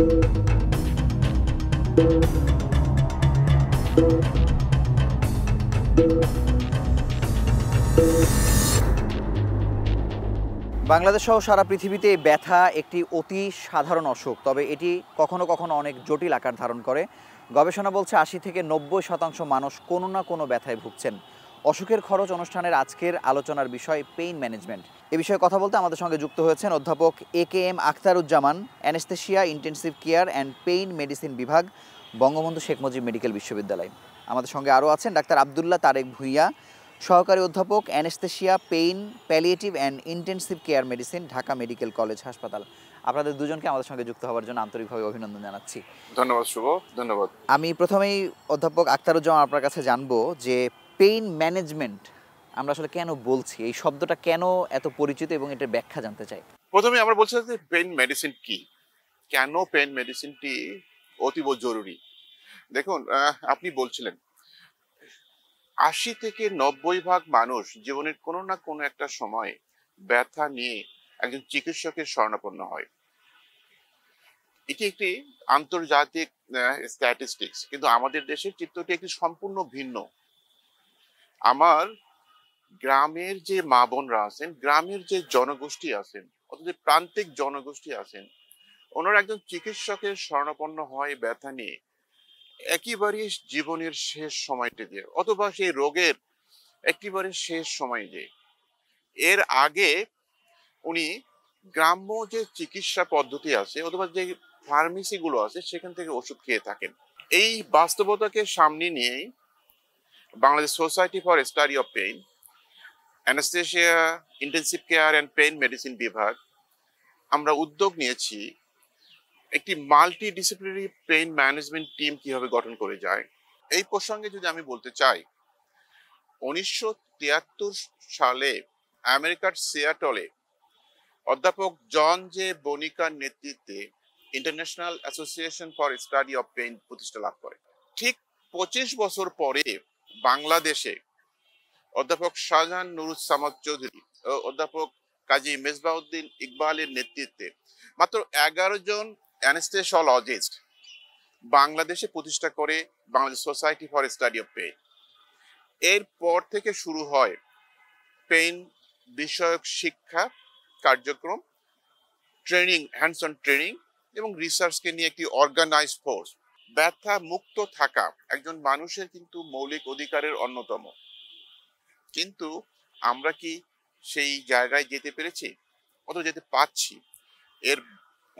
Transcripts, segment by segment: বাংলাদেশ সহ সারা পৃথিবীতে ব্যথা একটি অতি সাধারণ অসুখ, তবে এটি কখনো কখনো অনেক জটিল আকার ধারণ করে। গবেষণা বলছে ৮০ থেকে ৯০% মানুষ কোনো না কোনো ব্যথায় ভুগছেন। অসুখের খরচ অনুষ্ঠানের আজকের আলোচনার বিষয় পেইন ম্যানেজমেন্ট। এ বিষয়ে কথা বলতে আমাদের সঙ্গে যুক্ত হয়েছেন অধ্যাপক A K M Akhtaruzzaman, anaesthesia intensive care and pain medicine বিভাগ, বঙ্গবন্ধু শেখ মুজিব মেডিকেল বিশ্ববিদ্যালয়। আমাদের সঙ্গে আরও আছেন ডাক্তার আবদুল্লাহ তারেকভুইয়া, সহকারী অধ্যাপক anaesthesia pain palliative and intensive care medicine, Dhaka medical college হাসপাতাল। আপনাদের দুজনকে আমাদের সঙ্গে যুক্ত হওয়ার জন্য আন্তরিকভাবে অভিনন্দন জানাচ্ছি। ধন্যবাদ শুভ, ধন্যবাদ। আমি প্রথমেই অধ্যাপক আখতারুজ্জামান আপনার কাছে জানবো যে পেইন ম্যানেজমেন্ট আমরা আসলে কেন বলছি, এই শব্দটা কেন এত পরিচিত এবং এটার ব্যাখ্যা জানতে চাই। প্রথমে আমরা বলছি পেইন মেডিসিন কি, কেন পেইন মেডিসিনটি অতীব জরুরি। দেখুন, আপনি বলছিলেন ৮০ থেকে ৯০% মানুষ জীবনের কোনো না কোনো একটা সময়ে ব্যথা নিয়ে একজন চিকিৎসকের শরণাপন্ন হয়। এটি একটি আন্তর্জাতিক স্ট্যাটিস্টিক্স, কিন্তু আমাদের দেশের চিত্রটি একটি সম্পূর্ণ ভিন্ন। আমার গ্রামের যে মা বোনরা আছেন, গ্রামের যে জনগোষ্ঠী আছেন, অর্থাৎ যে প্রান্তিক জনগোষ্ঠী আছেন, ওনারা একজন চিকিৎসকের শরণাপন্ন হয় ব্যথা নিয়ে, একেবারে জীবনের শেষ সময়টা দিয়ে অথবা সেই রোগের একেবারে শেষ সময় যে। এর আগে উনি গ্রাম্য যে চিকিৎসা পদ্ধতি আছে অথবা যে ফার্মেসিগুলো আছে সেখান থেকে ওষুধ খেয়ে থাকেন। এই বাস্তবতাকে সামনে নিয়েই Bangladesh society for study of pain, anaesthesia intensive care and pain medicine বিভাগ, আমরা উদ্যোগ নিয়েছি একটি multidisciplinary pain management team কিভাবে গঠন করে যায়। এই প্রসঙ্গে যদি আমি বলতে চাই, ১৯৭৩ সালে আমেরিকার সিয়াটলে অধ্যাপক জন জে বনিকার নেতৃত্বে international association for study of pain প্রতিষ্ঠা লাভ করে। ঠিক ২৫ বছর পরে বাংলাদেশে অধ্যাপক শাজান নুরুল সামাদ চৌধুরী ও অধ্যাপক কাজী মেজবাউদ্দিন ইকবালের নেতৃত্বে মাত্র ১১ জন অ্যানেস্থেশিওলজিস্ট বাংলাদেশে প্রতিষ্ঠা করে Bangladesh society for study of pain. এরপর থেকে শুরু হয় পেইন বিষয়ক শিক্ষা কার্যক্রম, ট্রেনিং, হ্যান্ডস অন ট্রেনিং এবং রিসার্চকে নিয়ে একটি অর্গানাইজড ফোর্স। ব্যথা মুক্ত থাকা একজন মানুষের কিন্তু মৌলিক অধিকারের অন্যতম, কিন্তু আমরা কি সেই জায়গায় যেতে পেরেছি অথবা যেতে পারছি? এর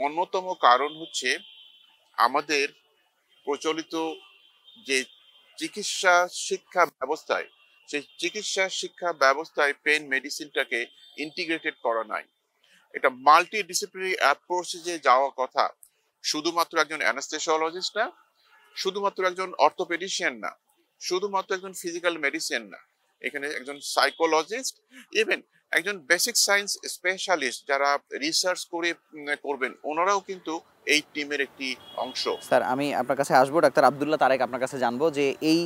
অন্যতম কারণ হচ্ছে আমাদের প্রচলিত যে চিকিৎসা শিক্ষা ব্যবস্থায়, সেই চিকিৎসা শিক্ষা ব্যবস্থায় পেইন মেডিসিনটাকে ইন্টিগ্রেটেড করা নাই। এটা মাল্টি ডিসিপ্লিনারি অ্যাপ্রোচে যে যাওয়ার কথা, শুধুমাত্র একজন অ্যানেস্থেশিওলজিস্ট না, শুধুমাত্র একজন অর্থোপেডিশিয়ান না, শুধুমাত্র একজন ফিজিক্যাল মেডিসিন না, এখানে একজন সাইকোলজিস্ট, ইভেন একজন বেসিক সায়েন্স স্পেশালিস্ট যারা রিসার্চ করে করবেন, ওনারাও কিন্তু এই টিমের একটি অংশ। স্যার, আমি আপনার কাছে আসবো। ডাক্তার আবদুল্লাহ তারেক, আপনার কাছে জানবো যে এই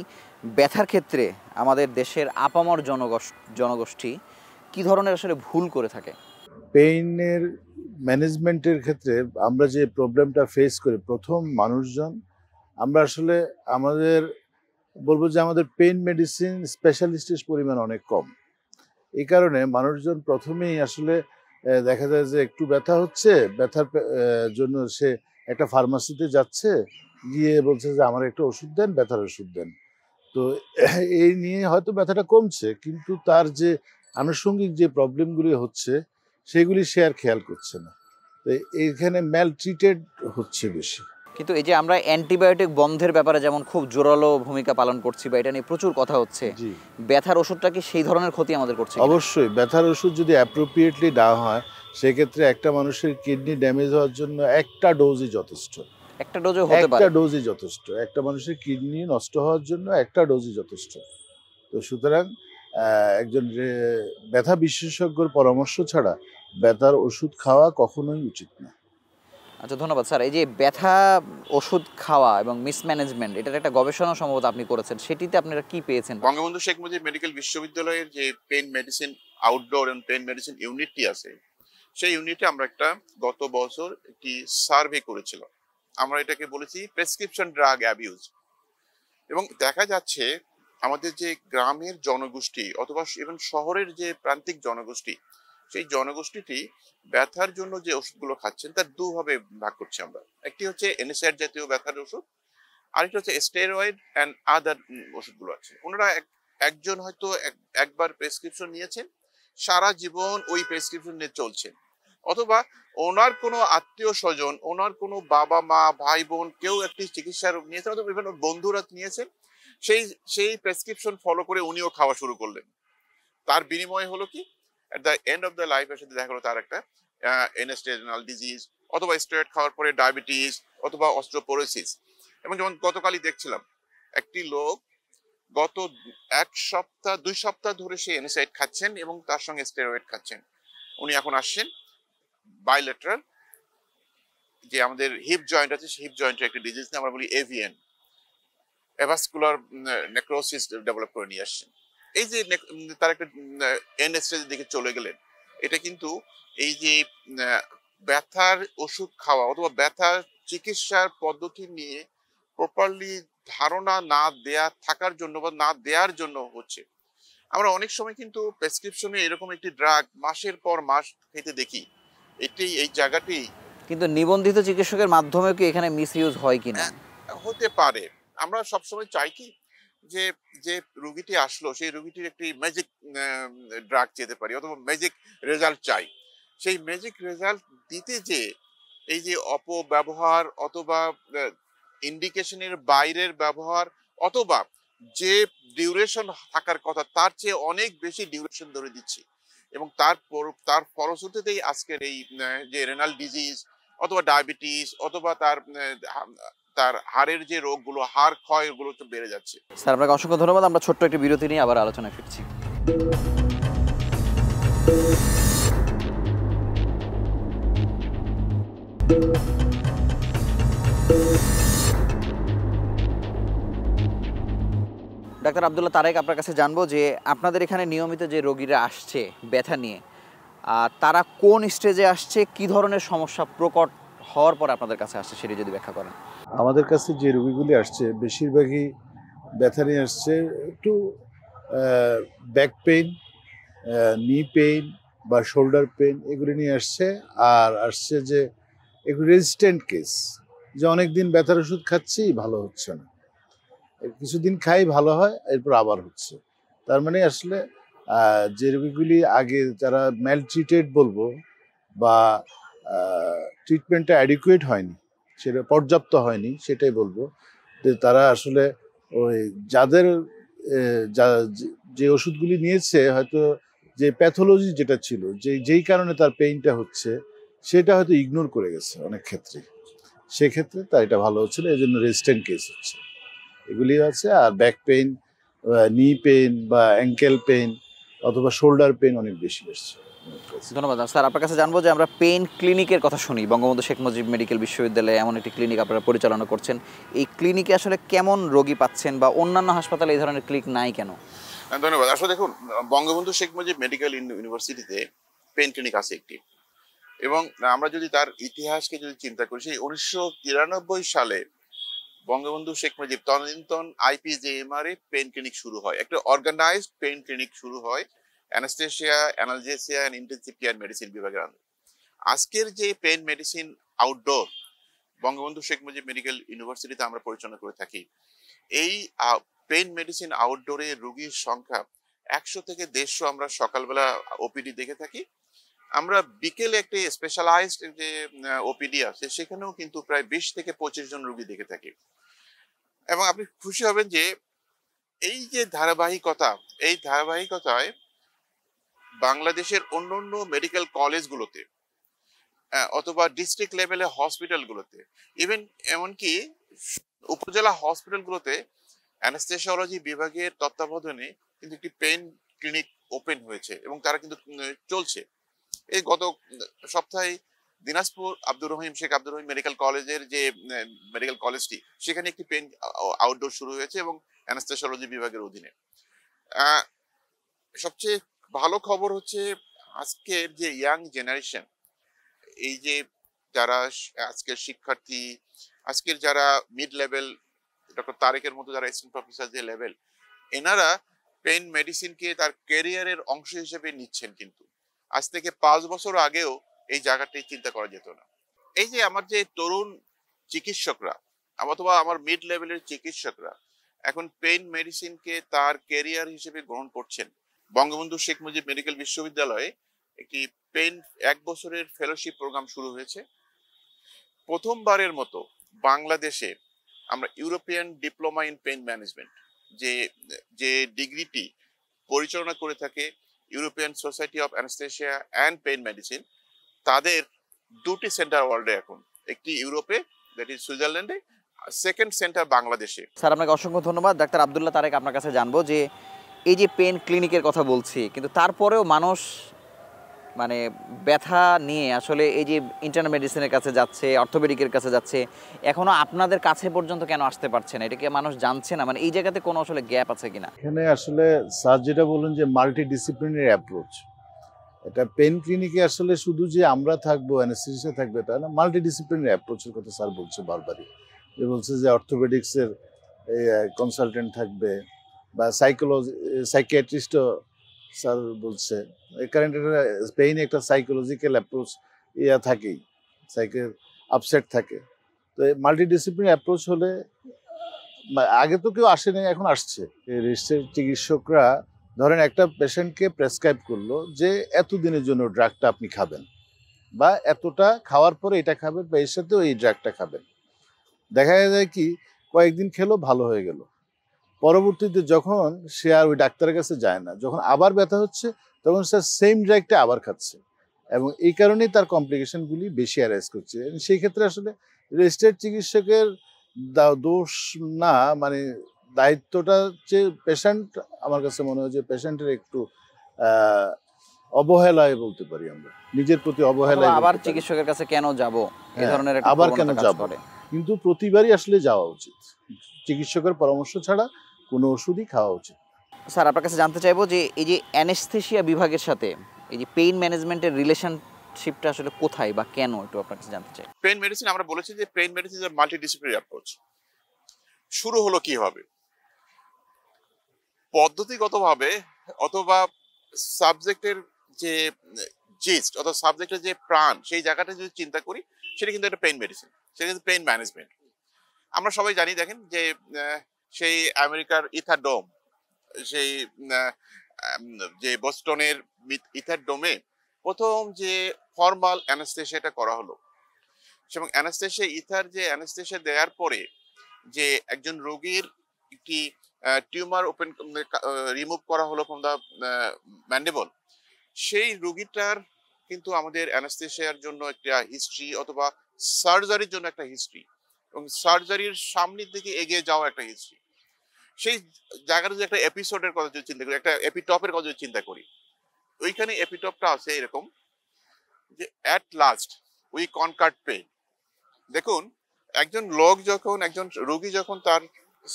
ব্যথার ক্ষেত্রে আমাদের দেশের আপামর জনগোষ্ঠী কি ধরনের আসলে ভুল করে থাকে? পেইনের ম্যানেজমেন্টের ক্ষেত্রে আমরা যে প্রবলেমটা ফেস করি, প্রথম মানুষজন আমরা আসলে আমাদের বলবো যে আমাদের পেইন মেডিসিন স্পেশালিস্টের পরিমাণ অনেক কম। এই কারণে মানুষজন প্রথমেই আসলে দেখা যায় যে একটু ব্যথা হচ্ছে, ব্যথার জন্য সে একটা ফার্মাসিতে যাচ্ছে, গিয়ে বলছে যে আমার একটা ওষুধ দেন, ব্যথার ওষুধ দেন। তো এই নিয়ে হয়তো ব্যথাটা কমছে, কিন্তু তার যে আনুষঙ্গিক যে প্রবলেমগুলি হচ্ছে সেগুলি সে আর খেয়াল করছে না। তো এইখানে ম্যালট্রিটেড হচ্ছে বেশি। কিন্তু এই যে আমরা অ্যান্টিবায়োটিক বন্ধের ব্যাপারে যেমন খুব জোরালো ভূমিকা পালন করছি বা এটা নিয়ে প্রচুর কথা হচ্ছে, ব্যথার ওষুধটা কি সেই ধরনের ক্ষতি আমাদের করছে? অবশ্যই। ব্যথার ওষুধ যদি অ্যাপ্রোপ্রিয়েটলি দেওয়া হয়, সেক্ষেত্রে একটা মানুষের কিডনি ড্যামেজ হওয়ার জন্য একটা ডোজই যথেষ্ট। একটা ডোজে হতে পারে, একটা ডোজই যথেষ্ট। একটা মানুষের কিডনি নষ্ট হওয়ার জন্য একটা ডোজই যথেষ্ট। তো সুতরাং একজন ব্যথা বিশেষজ্ঞর পরামর্শ ছাড়া ব্যথার ওষুধ খাওয়া কখনোই উচিত না। আচ্ছা, ধন্যবাদ স্যার। এই যে ব্যথা ওষুধ খাওয়া এবং মিসম্যানেজমেন্ট, এটার একটা গবেষণা সম্ভবত আপনি করেছেন, সেটিতে আপনারা কি পেয়েছেন? বঙ্গবন্ধু শেখ মুজিব মেডিকেল বিশ্ববিদ্যালয়ের যে pain medicine outdoor and pain medicine ইউনিটটি আছে, সেই ইউনিটে আমরা গত বছর একটি সার্ভে করেছিলাম। আমরা এটাকে বলেছি প্রেসক্রিপশন ড্রাগ অ্যাবিউজ। এবং দেখা যাচ্ছে আমাদের যে গ্রামের জনগোষ্ঠী অথবা ইভেন শহরের যে প্রান্তিক জনগোষ্ঠী, সেই জনগোষ্ঠীটি ব্যথার জন্য যে ওষুধগুলো খাচ্ছেন তার দুভাবে ভাগ করছি আমরা। একটি হচ্ছে এনএসএআইড জাতীয় ব্যথার ওষুধ, আরেকটা হচ্ছে স্টেরয়েড অ্যান্ড আদার ওষুধগুলো আছে। ওনারা একজন হয়তো একবার প্রেসক্রিপশন নিয়েছেন, সারা জীবন ওই প্রেসক্রিপশন নিয়ে চলছেন, অথবা ওনার কোনো আত্মীয় স্বজন, ওনার কোনো বাবা মা ভাই বোন কেউ একটি চিকিৎসা রোগ নিয়েছেন অথবা বিভিন্ন বন্ধুরা নিয়েছেন, সেই প্রেসক্রিপশন ফলো করে উনিও খাওয়া শুরু করলেন। তার বিনিময়ে হলো কি, at the end of the life এর সাথে দেখা গেল তার একটা এনস্টেজনাল ডিজিজ অথবা স্টেরয়েড খাওয়ার পরে ডায়াবেটিস অথবা অস্টিওপোরোসিস। এবং যেমন গতকালই দেখছিলাম একটি লোক গত 1-2 সপ্তাহ ধরে সে এনএসএআইড খাচ্ছেন এবং তার সঙ্গে স্টেরয়েড খাচ্ছেন। উনি এখন আসছেন বাইলেটারাল, যে আমাদের হিপ জয়েন্ট আছে সেই হিপ জয়েন্টের একটা ডিজিজ নিয়ে আমরা বলি এভিএন, এভাসকুলার নেক্রোসিস ডেভেলপ করে নিয়ে আসছেন। এই যে তার একটা এনএসএআইডের দিকে চলে গেলেন, এটা কিন্তু এই যে ব্যথার ওষুধ খাওয়া অথবা ব্যথার চিকিৎসার পদ্ধতি নিয়ে প্রপারলি ধারণা না দেয়া থাকার জন্য বা না দেওয়ার জন্য হচ্ছে। আমরা অনেক সময় কিন্তু প্রেসক্রিপশনে এরকম একটি ড্রাগ মাসের পর মাস খেতে দেখি। এটি এই জায়গাটি কিন্তু নিবন্ধিত চিকিৎসকের মাধ্যমে কি এখানে মিসইউজ হয় কিনা হতে পারে। আমরা সবসময় চাই কি যে রোগীটি আসলো সেই রোগীটির একটি ম্যাজিক ড্রাগ যেতে পারি অথবা ম্যাজিক রেজাল্ট চাই। সেই ম্যাজিক রেজাল্ট দিতে যে এই যে অপব্যবহার অথবা ইন্ডিকেশনের বাইরের ব্যবহার অথবা যে ডিউরেশন থাকার কথা তার চেয়ে অনেক বেশি ডিউরেশন ধরে দিচ্ছি, এবং তার ফলশ্রুতিতেই আজকের এই যে রেনাল ডিজিজ অথবা ডায়াবেটিস অথবা তার হাড়ের যে রোগগুলো, হাড় ক্ষয়গুলো তো বেড়ে যাচ্ছে। স্যার আপনাকে অসংখ্য ধন্যবাদ। আমরা ছোট্ট একটি বিরতি নিয়ে আবার আলোচনা ফিরছি। ডাক্তার আব্দুল্লাহ তারেক, আপনার কাছে জানবো যে আপনাদের এখানে নিয়মিত যে রোগীরা আসছে ব্যথা নিয়ে, তারা কোন স্টেজে আসছে, কি ধরনের সমস্যা প্রকট হওয়ার পর আপনাদের কাছে আসছে, সেটি যদি ব্যাখ্যা করেন। আমাদের কাছে যে রোগীগুলি আসছে বেশিরভাগই ব্যথা নিয়ে আসছে, একটু ব্যাক পেইন, নি পেইন বা শোল্ডার পেইন এগুলি নিয়ে আসছে। আর আসছে যে এগুলি রেজিস্ট্যান্ট কেস, যে অনেকদিন ব্যথার ওষুধ খাচ্ছি ভালো হচ্ছে না, কিছুদিন খাই ভালো হয়, এরপর আবার হচ্ছে। তার মানে আসলে যে রোগীগুলি আগে যারা ম্যালট্রিটেড বলবো বা ট্রিটমেন্টটা অ্যাডিকুয়েট হয়নি, সেটা পর্যাপ্ত হয়নি, সেটাই বলবো যে তারা আসলে ওই যে ওষুধগুলি নিয়েছে হয়তো যে প্যাথোলজি যেটা ছিল, যেই কারণে তার পেইনটা হচ্ছে সেটা হয়তো ইগনোর করে গেছে অনেক ক্ষেত্রে, সেক্ষেত্রে তার এটা ভালো হচ্ছে না, এই জন্য রেজিস্ট্যান্ট কেস হচ্ছে, এগুলি আছে। আর ব্যাক পেইন, নি পেইন বা অ্যাঙ্কেল পেইন অথবা শোল্ডার পেইন অনেক বেশি আসছে। ধন্যবাদ স্যার। আপনার কাছে জানবো যে আমরা পেইন ক্লিনিকের কথা শুনি, বঙ্গবন্ধু শেখ মুজিব মেডিকেল বিশ্ববিদ্যালয়ে এমন একটি ক্লিনিক আপনারা পরিচালনা করছেন, এই ক্লিনিকে আসলে কেমন রোগী পাচ্ছেন বা অন্যান্য হাসপাতালে এই ধরনের ক্লিনিক নাই কেন? ধন্যবাদ। আসলে দেখুন, বঙ্গবন্ধু শেখ মুজিব মেডিকেল ইউনিভার্সিটিতে পেইন ক্লিনিক আছে একটি, এবং আমরা যদি তার ইতিহাসকে যদি চিন্তা করি, সেই 1993 সালে বঙ্গবন্ধু শেখ মুজিব তদানীন্তন আইপিজেএমআর এ পেইন ক্লিনিক শুরু হয়, একটা অর্গানাইজড পেইন ক্লিনিক শুরু হয় anaesthesia, analgesia and intensive care medicine বিভাগের আন্দোলন। আজকের যে pain medicine outdoor Bangabandhu Sheikh Mujib medical ইউনিভার্সিটিতে আমরা পরিচালনা করে থাকি, এই পেইন মেডিসিন আউটডোরে রোগীর সংখ্যা 100 থেকে 150 আমরা সকালবেলা ওপিডি দেখে থাকি। আমরা বিকেলে একটি স্পেশালাইজড যে ওপিডি আছে সেখানেও কিন্তু প্রায় 20 থেকে 25 জন রোগী দেখে থাকি। এবং আপনি খুশি হবেন যে এই যে ধারাবাহিকতা, এই ধারাবাহিকতায় বাংলাদেশের অন্যান্য মেডিকেল কলেজগুলোতে অথবা ডিস্ট্রিক্ট লেভেলে হসপিটালগুলোতে, ইভেন এমনকি উপজেলা হসপিটালগুলোতে অ্যানাস্থেসিওলজি বিভাগের তত্ত্বাবধানে কিন্তু একটি পেইন ক্লিনিক ওপেন হয়েছে এবং তারা কিন্তু চলছে। এই গত সপ্তাহে দিনাজপুর শেখ আব্দুর রহিম মেডিকেল কলেজের যে মেডিকেল কলেজটি, সেখানে একটি পেইন আউটডোর শুরু হয়েছে এবং অ্যানাস্থেসিওলজি বিভাগের অধীনে। সবচেয়ে ভালো খবর হচ্ছে আজকের যে ইয়াং জেনারেশন, এই যে যারা আজকের শিক্ষার্থী আজকের যারা মিড লেভেল ডক্টর তারেকের মতো যারা অ্যাসিস্ট্যান্ট প্রফেসর যে লেভেল এনারা পেইন মেডিসিনকে তার ক্যারিয়ারের অংশ হিসেবে নিচ্ছেন, কিন্তু আজ থেকে 5 বছর আগেও এই জায়গাটাই চিন্তা করা যেত না। এই যে আমার যে তরুণ চিকিৎসকরা অথবা আমার মিড লেভেলের চিকিৎসকরা এখন পেইন মেডিসিনকে তার ক্যারিয়ার হিসেবে গ্রহণ করছেন। বঙ্গবন্ধু শেখ মুজিব মেডিকেল বিশ্ববিদ্যালয়ে একটি পেইন 1 বছরের ফেলোশিপ প্রোগ্রাম শুরু হয়েছে। প্রথমবারের মতো বাংলাদেশে আমরা European diploma in pain management যে ডিগ্রিটি পরিচালনা করে থাকে European society of anaesthesia and pain medicine, তাদের 2টি সেন্টার ওয়ার্ল্ডে এখন, একটি ইউরোপে দ্যাট ইজ সুইজারল্যান্ডে, সেকেন্ড সেন্টার বাংলাদেশে। স্যার আপনাকে অসংখ্য ধন্যবাদ। ডাক্তার আব্দুল্লাহ তারেক, আপনার কাছে জানবো যে এই যে পেইন ক্লিনিকের কথা বলছি, কিন্তু তারপরেও মানুষ মানে ব্যথা নিয়ে আসলে এই যে ইন্টারনাল মেডিসিনের কাছে যাচ্ছে, অর্থোপেডিকের কাছে যাচ্ছে, এখনো আপনাদের কাছে পর্যন্ত কেন আসতে পারছে না? এটা কি মানুষ জানছে না? মানে এই জায়গাতে কোনো আসলে গ্যাপ আছে কিনা? এখানে আসলে স্যার যেটা বলেন যে মাল্টি ডিসিপ্লিনারি অ্যাপ্রোচ, এটা পেইন ক্লিনিকে আসলে শুধু যে আমরা থাকবো অ্যানেস্থেসিয়া থাকবে তা না, মাল্টি ডিসিপ্লিনারি অ্যাপ্রোচের কথা স্যার বলছে বারবারই। যে বলছে যে অর্থোপেডিক্সের কনসালটেন্ট থাকবে বা সাইকিয়াট্রিস্টও স্যার বলছে। কারেন্ট পেইন একটা সাইকোলজিক্যাল অ্যাপ্রোচ থাকেই, সাইকেল আপসেট থাকে। তো মাল্টিডিসিপ্লিনারি অ্যাপ্রোচ হলে, আগে তো কেউ আসে নাই, এখন আসছে। চিকিৎসকরা ধরেন একটা পেশেন্টকে প্রেসক্রাইব করলো যে এতদিনের জন্য ড্রাগটা আপনি খাবেন বা এতটা খাওয়ার পরে এটা খাবেন বা এর সাথেও এই ড্রাগটা খাবেন। দেখা যায় কি কয়েকদিন খেলো, ভালো হয়ে গেল, পরবর্তীতে যখন সে আর ওই ডাক্তারের কাছে যায় না, যখন আবার ব্যথা হচ্ছে তখন সে সেম ড্রাগটা আবার খাচ্ছে এবং এই কারণেই তার কমপ্লিকেশনগুলি বেশি অ্যারাইজ করছে। সেই ক্ষেত্রে আসলে রেজিস্টার্ড চিকিৎসকের দোষ না, মানে দায়িত্বটা যে পেশেন্ট, আমার কাছে মনে হয় যে পেশেন্টের একটু অবহেলায় বলতে পারি আমরা, নিজের প্রতি অবহেলায়। আবার চিকিৎসকের কাছে কেন যাব, এই ধরনের একটা আবার কেন যাব, কিন্তু প্রতিবারই আসলে যাওয়া উচিত। চিকিৎসকের পরামর্শ ছাড়া কোনো ওষুধই খাওয়া উচিত। স্যার আপনার কাছে জানতে চাইবো যে এই যে অ্যানেস্থেশিয়া বিভাগের সাথে এই যে পেইন ম্যানেজমেন্টের রিলেশনশিপটা আসলে কোথায় বা কেন, একটু আপনার কাছে জানতে চাই। পেইন মেডিসিন, আমরা বলেছি যে pain medicine is a multidisciplinary approach. শুরু হলো কিভাবে? পদ্ধতিগতভাবে অথবা সাবজেক্টের যে জিস্ট অথবা সাবজেক্টের যে প্রাণ সেই জায়গাটা যদি চিন্তা করি, সেটা কিন্তু একটা পেইন মেডিসিন, সেটা কিন্তু পেইন ম্যানেজমেন্ট। আমরা সবাই জানি, দেখেন যে সেই আমেরিকার ইথারডোম, সেই যে বস্টনের ইথারডোমে প্রথম যে ফর্মাল অ্যানেস্থেশিয়াটা করা হলো, এবং অ্যানেস্থেশিয়া ইথার যে অ্যানেস্থেশিয়া দেওয়ার পরে যে একজন রোগীর একটি টিউমার ওপেন রিমুভ করা হলো ফ্রম দ্য ম্যান্ডিবল, সেই রোগীটার কিন্তু আমাদের অ্যানেস্থেশিয়ার জন্য একটা হিস্ট্রি অথবা সার্জারির জন্য একটা হিস্ট্রি এবং সার্জারির সামনের দিকে এগিয়ে যাওয়া একটা হিস্ট্রি। সেই জায়গাটা যদি একটা এপিসোডের কথা যদি চিন্তা করি, একটা এপিটপের কথা যদি চিন্তা করি, ওইখানে এপিটপটা আছে এরকম যে at last we conquered pain. দেখুন, একজন লোক যখন, একজন রোগী যখন তার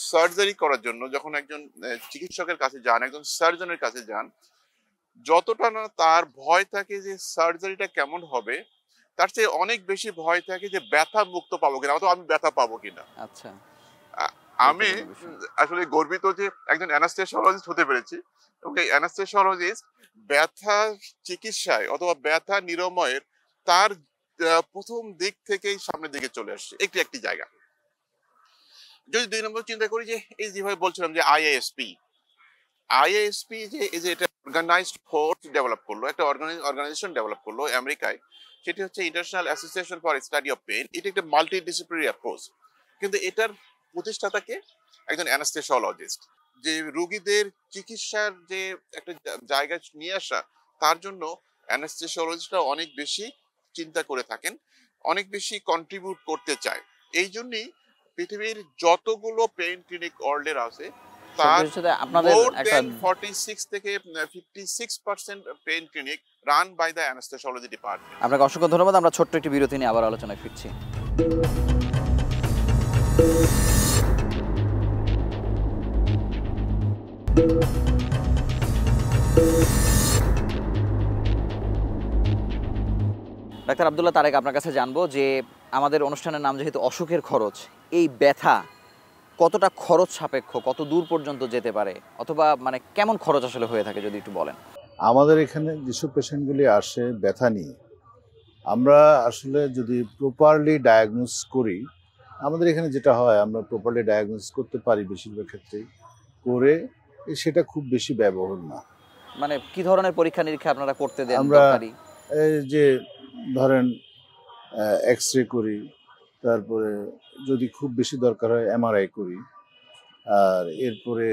সার্জারি করার জন্য যখন একজন চিকিৎসকের কাছে যান, একজন সার্জনের কাছে যান, যতটা না তার ভয় থাকে যে সার্জারিটা কেমন হবে, তার চেয়ে অনেক বেশি ভয় থাকে যে ব্যথা মুক্ত পাবো কিনা অথবা আমি ব্যথা পাবো কিনা। আচ্ছা, আমি আসলে গর্বিত যে একজন অ্যানাস্থেসিওলজিস্ট হতে পেরেছি। ওকে, অ্যানাস্থেসিওলজিস্ট ব্যথা চিকিৎসায় অথবা ব্যথা নিরাময়ের তার প্রথম দিক থেকেই সামনের দিকে চলে আসছে, একটি জায়গা। যদি 2 নম্বর চিন্তা করি, যে এই যেভাবে বলছিলাম যে আইএএসপি যে এই যে এটা অর্গানাইজড ফোর্স ডেভেলপ করলো, একটা অর্গানাইজেশন ডেভেলপ করলো আমেরিকায়, সেটি হচ্ছে international association for study of pain. এটি একটা মাল্টিডিসিপ্লিনারি অ্যাপ্রোচ, কিন্তু এটার প্রতিষ্ঠাতাকে একজন অ্যানাস্থেসিওলজিস্ট, যে রোগীদের চিকিৎসার যে একটা জায়গায় নিয়ে আসা, তার জন্য অ্যানাস্থেসিওলজিস্টরা অনেক বেশি চিন্তা করে থাকেন, অনেক বেশি কন্ট্রিবিউট করতে চায়। এই জন্যই পৃথিবীর যতগুলো পেইন ক্লিনিক ওয়ার্ল্ডের আছে তার মোর দ্যান 46 থেকে 56% pain clinic run by the anaesthesiology department. আপনাকে অসংখ্য ধন্যবাদ। আমরা ছোট্ট একটি বিরতি নিয়ে আবার আলোচনায় ফিরছি। ডাক্তার আব্দুল্লাহ তারেক, আপনার কাছে জানবো যে আমাদের অনুষ্ঠানের নাম যেহেতু অসুখের খরচ, এই ব্যথা কতটা খরচ সাপেক্ষ, কত দূর পর্যন্ত যেতে পারে, অথবা মানে কেমন খরচ আসলে হয়ে থাকে যদি একটু বলেন? আমাদের এখানে যেসব পেশেন্টগুলি আসে ব্যথা নিয়ে, আমরা আসলে যদি প্রপারলি ডায়াগনোস করি, আমাদের এখানে যেটা হয় আমরা প্রপারলি ডায়াগনোস করতে পারি বেশিরভাগ ক্ষেত্রেই, করে সেটা খুব বেশি ব্যয়বহুল না। মানে কি ধরনের পরীক্ষা নিরীক্ষা আপনারা করতে দেন? আমরা যে ধরেন এক্সরে করি, তারপরে যদি খুব বেশি দরকার হয় এমআরআই করি, আর এরপরে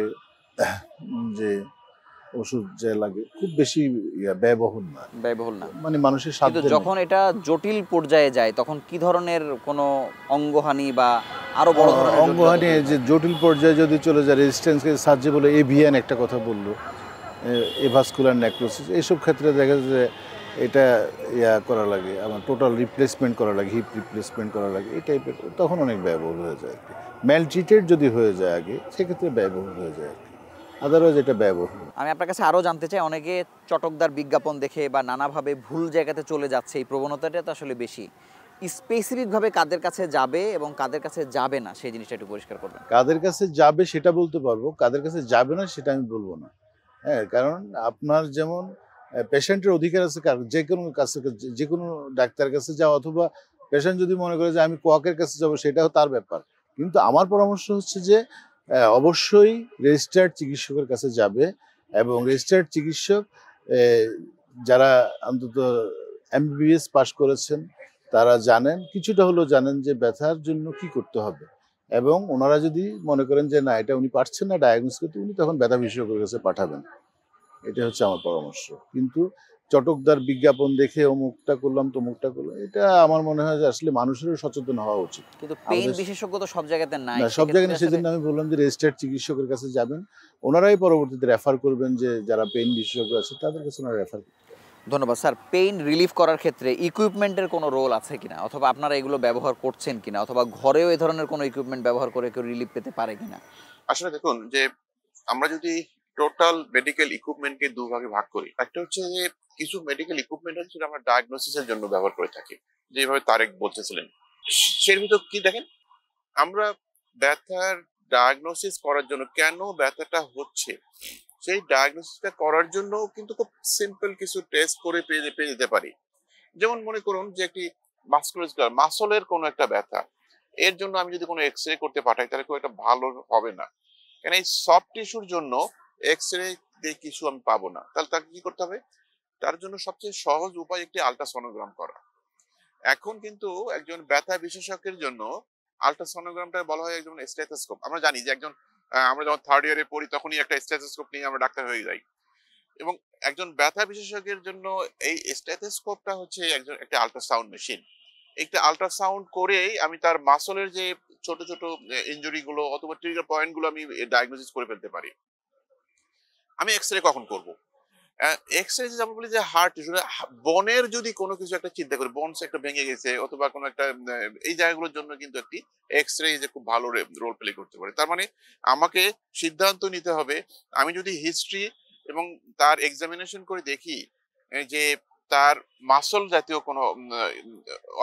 যে ওষুধ যা লাগে খুব বেশি ব্যয়বহুল না। মানে মানুষের সাথে যখন এটা জটিল পর্যায়ে যায় তখন কি ধরনের কোনো অঙ্গহানি বা আরো বড় ধরনের অঙ্গহানি যে জটিল পর্যায়ে যদি চলে যায়, রেজিস্ট্যান্স সার্জে বলে এভিএন একটা কথা বললো, এভাসকুলার নেক্রোসিস, এইসব ক্ষেত্রে দেখা যায় যে এটা ইয়া করা লাগে, আমার টোটাল রিপ্লেসমেন্ট করা লাগে, হিপ রিপ্লেসমেন্ট করা লাগে, এই টাইপের, তখন অনেক ব্যয়বহুল হয়ে যায় আর কি। ম্যালট্রিটেড যদি হয়ে যায় আগে সেক্ষেত্রে ব্যয়বহুল হয়ে যায় আর কি, আদারওয়াইজ এটা ব্যয়বহুল। আমি আপনার কাছে আরও জানতে চাই, অনেকে চটকদার বিজ্ঞাপন দেখে বা নানাভাবে ভুল জায়গাতে চলে যাচ্ছে, এই প্রবণতাটা তো আসলে বেশি, স্পেসিফিকভাবে কাদের কাছে যাবে এবং কাদের কাছে যাবে না সেই জিনিসটা একটু পরিষ্কার করবেন। কাদের কাছে যাবে সেটা বলতে পারবো, কাদের কাছে যাবে না সেটা আমি বলবো না। হ্যাঁ, কারণ আপনার যেমন পেশেন্টের অধিকার আছে যে কোনো কাছে, যে কোনো ডাক্তারের কাছে যাওয়া, অথবা পেশেন্ট যদি মনে করে যে আমি কোয়াকের কাছে যাবো সেটাও তার ব্যাপার, কিন্তু আমার পরামর্শ হচ্ছে যে অবশ্যই রেজিস্টার্ড চিকিৎসকের কাছে যাবে, এবং রেজিস্টার্ড চিকিৎসক যারা অন্তত এমবিবিএস পাশ করেছেন তারা জানেন, কিছুটা হলেও জানেন যে ব্যথার জন্য কি করতে হবে, এবং ওনারা যদি মনে করেন যে না এটা উনি পারছেন না ডায়াগনোস করতে, উনি তখন ব্যথা বিশেষজ্ঞের কাছে পাঠাবেন, এটা হচ্ছে আমার পরামর্শ। কিন্তু চটকদার বিজ্ঞাপন দেখে অমুকটা করলাম তমুকটা করলাম, এটা আমার মনে হয় যে আসলে মানুষেরও সচেতন হওয়া উচিত, কিন্তু পেইন বিশেষজ্ঞ তো সব জায়গাতে নাই, সব জায়গায় না, সেজন্য আমি বললাম যে রেজিস্টার্ড চিকিৎসকের কাছে যাবেন, ওনারাই পরবর্তীতে রেফার করবেন, যে যারা পেইন বিশেষজ্ঞ আছে তাদের কাছে ওনারা রেফার করবেন। ধন্যবাদ স্যার। পেইন রিলিফ করার ক্ষেত্রে ইকুইপমেন্টের কোনো রোল আছে কিনা, অথবা আপনারা এগুলো ব্যবহার করছেন কিনা, অথবা ঘরেও এই ধরনের কোনো ইকুইপমেন্ট ব্যবহার করে কেউ রিলিফ পেতে পারে কিনা? আসলে দেখুন যে আমরা যদি টোটাল মেডিকেল ইকুইপমেন্টকে দুভাগে ভাগ করি, একটা হচ্ছে যে কিছু মেডিকেল ইকুইপমেন্ট আছে যেটা আমরা ডায়াগনোসিসের জন্য ব্যবহার করে থাকি, যেভাবে তারেক বলতেছিলেন, সের ভিতর কি দেখেন আমরা ব্যথার ডায়াগনোসিস করার জন্য কেন ব্যথাটা হচ্ছে সেই ডায়াগনোসিসটা করার জন্য কিন্তু খুব সিম্পল কিছু টেস্ট করে পেয়ে যেতে পারি। যেমন মনে করুন যে একটি মাস্কুলার মাসলের কোনো একটা ব্যথা, এর জন্য আমি যদি কোনো এক্স রে করতে পাঠাই তাহলে খুব একটা ভালো হবে না, কেন এই সফট টিস্যুর জন্য এক্স রে দিয়ে কিছু আমি পাবো না, তাহলে তাকে কি করতে হবে, তার জন্য সবচেয়ে সহজ উপায় একটি আলট্রাসনোগ্রাম করা। এখন কিন্তু একজন ব্যথা বিশেষজ্ঞের জন্য আলট্রাসনোগ্রামটা বলা হয় একজন স্টেথোস্কোপ, আমরা জানি যে একজন আমরা যখন থার্ড ইয়ারে পড়ি তখনই একটা স্টেথোস্কোপ নিয়ে আমরা ডাক্তার হয়ে যাই, এবং একজন ব্যথা বিশেষজ্ঞের জন্য এই স্টেথোস্কোপটা হচ্ছে একজন একটা আলট্রাসাউন্ড মেশিন, একটা আলট্রাসাউন্ড করেই আমি তার মাসলের যে ছোট ছোট ইনজুরিগুলো অথবা ট্রিগার পয়েন্টগুলো আমি ডায়াগনোসিস করে ফেলতে পারি। আমি এক্স রে কখন করবো, এক্স রে যেমন বলি যে হার্ট বনের যদি কোনো কিছু একটা চিন্তা করি, বনস একটা ভেঙে গেছে অথবা কোনো একটা, এই জায়গাগুলোর জন্য কিন্তু একটি এক্স রে যে খুব ভালো রোল প্লে করতে পারে। তার মানে আমাকে সিদ্ধান্ত নিতে হবে, আমি যদি হিস্ট্রি এবং তার এক্সামিনেশন করে দেখি যে তার মাসল জাতীয় কোনো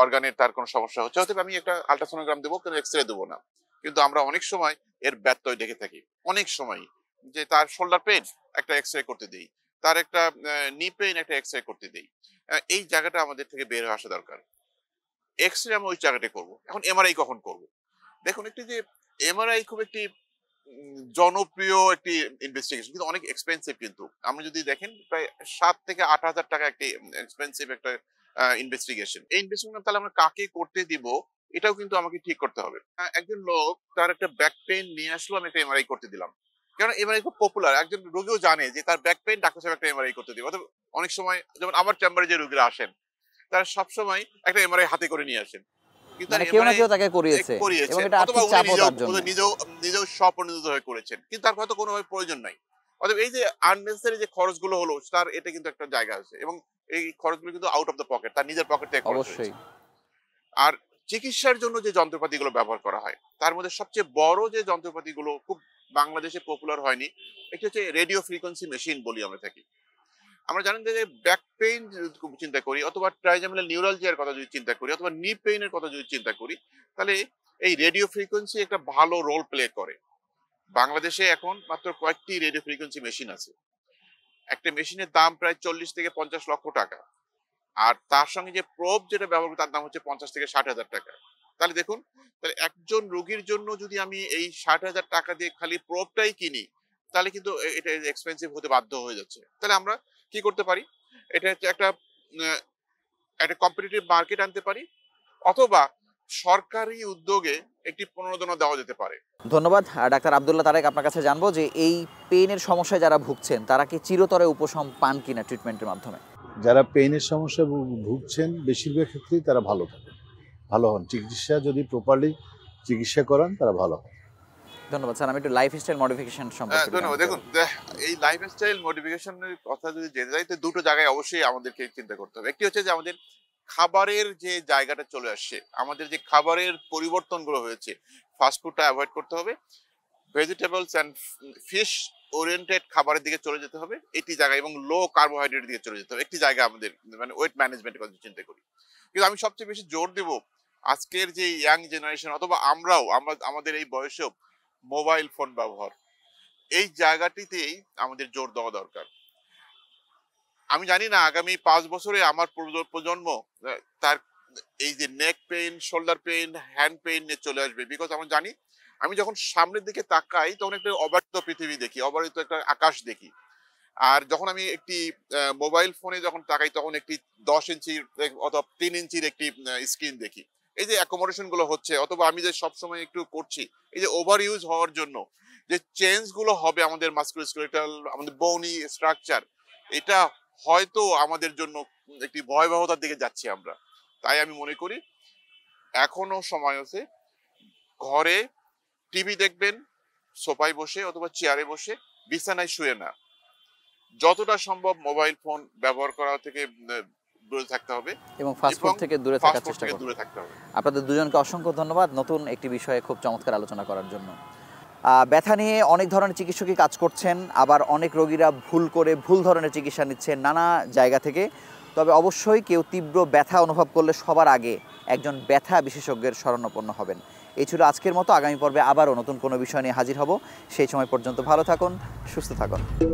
অর্গানের তার কোনো সমস্যা হচ্ছে, অথবা আমি একটা আলট্রাসোনোগ্রাম দেবো কিন্তু এক্স রে দেবো না, কিন্তু আমরা অনেক সময় এর ব্যত্যয় দেখে থাকি, অনেক সময় যে তার শোল্ডার পেন একটা এক্স রে করতে দিই, তার একটা নি পেইন একটা এক্স রে করতে দিই, এই জায়গাটা আমাদের থেকে বের হয়ে আসা দরকার, এক্স রে আমি ওই জায়গাটায় করবো। এখন এমআরআই কখন করবো, দেখুন একটি যে এমআরআই খুব একটি জনপ্রিয় একটি ইনভেস্টিগেশন, কিন্তু অনেক এক্সপেন্সিভ, কিন্তু আমরা যদি দেখেন প্রায় 7 থেকে 8 হাজার টাকা একটি এক্সপেন্সিভ একটা ইনভেস্টিগেশন, এই ইনভেস্টিগেশন তাহলে আমরা কাকে করতে দিব এটাও কিন্তু আমাকে ঠিক করতে হবে। একজন লোক তার একটা ব্যাক পেইন নিয়ে আসলো, আমি একটা এমআরআই করতে দিলাম, কারণ এমআরআই খুব পপুলার, একজন রোগীও জানে যে তার ব্যাক পেইন, ডাক্তার সাহেব একটা এমআরআই করতে দিবে, অথবা অনেক সময় যেমন আমার চেম্বারে যে রোগীরা আসেন তারা সবসময় একটা এমআরআই হাতে করে নিয়ে আসেন, নিজেও স্বপ্রণোদিত হয়ে করেছেন, কিন্তু তার হয়তো কোনোভাবে প্রয়োজন নাই, অথবা এই যে আননেসেসারি যে খরচগুলো হলো তার এটা কিন্তু একটা জায়গা আছে, এবং এই খরচগুলো কিন্তু আউট অফ দ্য পকেট, তার নিজের পকেট থেকে খরচ। আর চিকিৎসার জন্য যে যন্ত্রপাতিগুলো ব্যবহার করা হয় তার মধ্যে সবচেয়ে বড় যে যন্ত্রপাতিগুলো খুব বাংলাদেশে পপুলার হয়নি, একটি হচ্ছে রেডিও ফ্রিকোয়েন্সি মেশিন বলি আমরা থাকি, আমরা জানেন যে ব্যাক পেইন চিন্তা করি অথবা ট্রাইজামিনাল নিউরালজিয়ার কথা যদি চিন্তা করি অথবা নি পেইনের কথা যদি চিন্তা করি তাহলে এই রেডিও ফ্রিকোয়েন্সি একটা ভালো রোল প্লে করে। বাংলাদেশে এখন মাত্র কয়েকটি রেডিও ফ্রিকোয়েন্সি মেশিন আছে, একটা মেশিনের দাম প্রায় 40 থেকে 50 লক্ষ টাকা, আর তার সঙ্গে যে প্রোব যেটা ব্যবহার করে তার দাম হচ্ছে 50 থেকে 60 হাজার টাকা। তাহলে দেখুন, তাহলে একজন রোগীর জন্য যদি আমি এই 60 হাজার টাকা দিয়ে খালি প্রোবটাই কিনি তাহলে কিন্তু এটা এক্সপেন্সিভ হতে বাধ্য হয়ে যাচ্ছে। তাহলে আমরা কি করতে পারি, এটা হচ্ছে একটা কম্পিটিটিভ মার্কেট আনতে পারি অথবা সরকারি উদ্যোগে একটি প্রণোদনা দেওয়া যেতে পারে। ধন্যবাদ ডাক্তার আব্দুল্লাহ তারেক। আপনার কাছে জানবো যে এই পেইনের সমস্যায় যারা ভুগছেন তারা কি চিরতরে উপশম পান কিনা ট্রিটমেন্টের মাধ্যমে? যারা পেইনের সমস্যা ভুগছেন বেশিরভাগ ক্ষেত্রেই তারা ভালো হন, চিকিৎসা যদি প্রপারলি চিকিৎসা করান তারা ভালো হন। ধন্যবাদ স্যার। আমি একটু লাইফস্টাইল মডিফিকেশন সম্পর্কে ধন্যবাদ। দেখুন, এই লাইফস্টাইল মডিফিকেশনের কথা যদি জেনে যাই তো দুটো জায়গায় অবশ্যই আমাদেরকে চিন্তা করতে হবে। একটি হচ্ছে যে আমাদের খাবারের যে জায়গাটা চলে আসছে, আমাদের যে খাবারের পরিবর্তনগুলো হয়েছে, ফাস্টফুডটা অ্যাভয়েড করতে হবে, ভেজিটেবলস অ্যান্ড ফিশ ওরিয়েন্টেড খাবারের দিকে চলে যেতে হবে একটি জায়গায়, এবং লো কার্বোহাইড্রেটের দিকে চলে যেতে হবে একটি জায়গা। আমাদের মানে ওয়েট ম্যানেজমেন্টের কথা চিন্তা করি, কিন্তু আমি সবচেয়ে বেশি জোর দেব আজকের যে ইয়াং জেনারেশন অথবা আমরা আমাদের এই বয়সেও মোবাইল ফোন ব্যবহার, এই জায়গাটিতেই আমাদের জোর দেওয়া দরকার। আমি জানি না আগামী 5 বছরে আমার প্রজন্ম তার এই যে neck pain, shoulder pain, hand pain নিয়ে চলে আসবে, বিকজ আমি জানি আমি যখন সামনের দিকে তাকাই তখন একটা অবারিত পৃথিবী দেখি, অবারিত একটা আকাশ দেখি, আর যখন আমি একটি মোবাইল ফোনে যখন তাকাই তখন একটি 10 ইঞ্চির অথবা 3 ইঞ্চির একটি স্ক্রিন দেখি। এই যে অ্যাকোমোডেশন গুলো হচ্ছে অথবা আমি যে সবসময় একটু করছি, এই যে ওভার ইউজ হওয়ার জন্য যে চেঞ্জ গুলো হবে আমাদের মাস্কুলোস্কেলেটাল, আমাদের বোনি স্ট্রাকচার, এটা হয়তো আমাদের জন্য একটি ভয়াবহতার দিকে যাচ্ছি আমরা। তাই আমি মনে করি এখনো সময় আছে, ঘরে টিভি দেখবেন সোফায় বসে অথবা চেয়ারে বসে, বিছানায় শুয়ে না, যতটা সম্ভব মোবাইল ফোন ব্যবহার করা থেকে দূরে থাকতে হবে এবং ফাস্টফুড থেকে দূরে থাকার চেষ্টা করতে হবে। আপনাদের দুজনকে অসংখ্য ধন্যবাদ নতুন একটি বিষয়ে খুব চমৎকার আলোচনা করার জন্য। ব্যথা নিয়ে অনেক ধরনের চিকিৎসকই কাজ করছেন, আবার অনেক রোগীরা ভুল ধরনের চিকিৎসা নিচ্ছেন নানা জায়গা থেকে। তবে অবশ্যই কেউ তীব্র ব্যথা অনুভব করলে সবার আগে একজন ব্যথা বিশেষজ্ঞের শরণাপন্ন হবেন। এই ছিল আজকের মতো। আগামী পর্বে আবারও নতুন কোনো বিষয় নিয়ে হাজির হব। সেই সময় পর্যন্ত ভালো